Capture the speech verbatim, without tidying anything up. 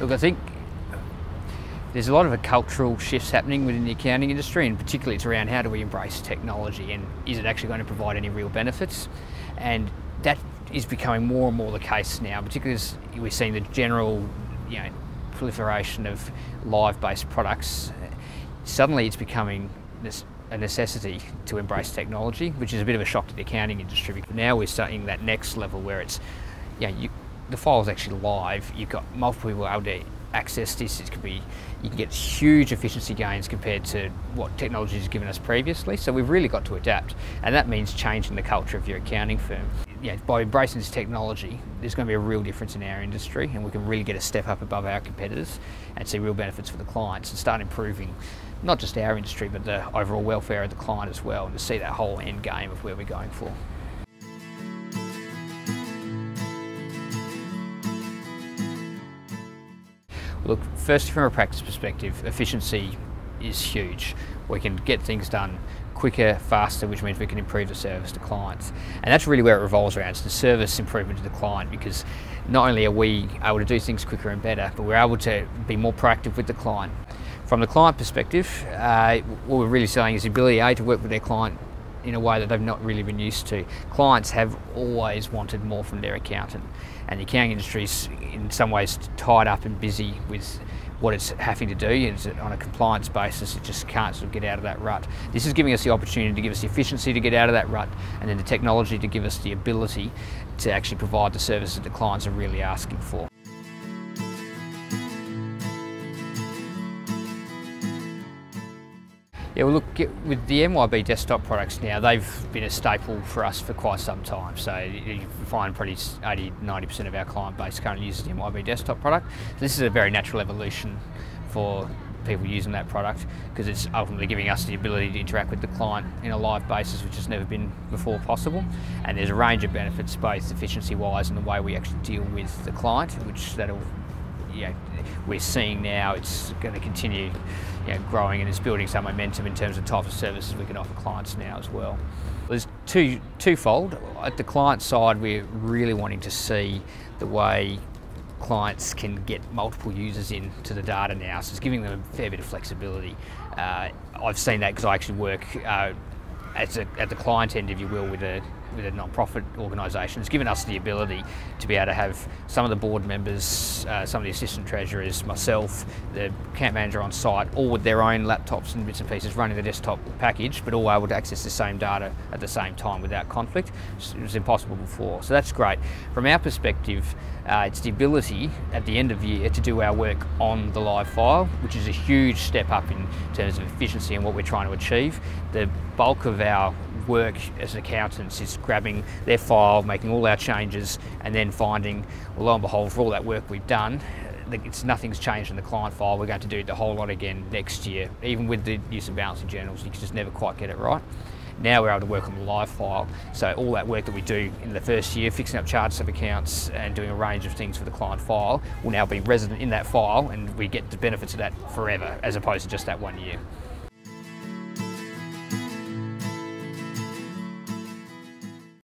Look, I think there's a lot of cultural shifts happening within the accounting industry, and particularly it's around how do we embrace technology and is it actually going to provide any real benefits? And that is becoming more and more the case now, particularly as we're seeing the general, you know, proliferation of live-based products. Suddenly it's becoming this a necessity to embrace technology, which is a bit of a shock to the accounting industry, because now we're starting that next level where it's, you know, you, the file's actually live, you've got multiple people able to access this, it could be, you can get huge efficiency gains compared to what technology has given us previously. So we've really got to adapt, and that means changing the culture of your accounting firm. Yeah, by embracing this technology, there's going to be a real difference in our industry, and we can really get a step up above our competitors and see real benefits for the clients and start improving not just our industry but the overall welfare of the client as well, and to see that whole end game of where we're going for. Look, firstly, from a practice perspective, efficiency is huge. We can get things done quicker, faster, which means we can improve the service to clients. And that's really where it revolves around. It's the service improvement to the client, because not only are we able to do things quicker and better, but we're able to be more proactive with the client. From the client perspective, uh, what we're really selling is the ability A, to work with their client in a way that they've not really been used to. Clients have always wanted more from their accountant, and the accounting industry is in some ways tied up and busy with what it's having to do, is that on a compliance basis it just can't sort of get out of that rut. This is giving us the opportunity to give us the efficiency to get out of that rut, and then the technology to give us the ability to actually provide the services that the clients are really asking for. Yeah, well, look, with the M Y O B desktop products now, they've been a staple for us for quite some time. So you find pretty eighty, ninety percent of our client base currently uses the M Y O B desktop product. So this is a very natural evolution for people using that product, because it's ultimately giving us the ability to interact with the client in a live basis, which has never been before possible. And there's a range of benefits, both efficiency-wise and the way we actually deal with the client, which that'll, you know, we're seeing now it's going to continue, you know, growing, and it's building some momentum in terms of type of services we can offer clients now as well. There's two, twofold. At the client side, we're really wanting to see the way clients can get multiple users into the data now, so it's giving them a fair bit of flexibility. Uh, I've seen that because I actually work uh, at, a, at the client end, if you will, with a with a non-profit organisation. It's given us the ability to be able to have some of the board members, uh, some of the assistant treasurers, myself, the camp manager on site, all with their own laptops and bits and pieces running the desktop package, but all able to access the same data at the same time without conflict. It was impossible before, so that's great. From our perspective, uh, it's the ability at the end of the year to do our work on the live file, which is a huge step up in terms of efficiency and what we're trying to achieve. The bulk of our work as accountants is grabbing their file, making all our changes, and then finding, well, lo and behold, for all that work we've done, it's, nothing's changed in the client file. We're going to do the whole lot again next year. Even with the use of balancing journals, you can just never quite get it right. Now we're able to work on the live file, so all that work that we do in the first year, fixing up charts of accounts and doing a range of things for the client file, will now be resident in that file, and we get the benefits of that forever, as opposed to just that one year.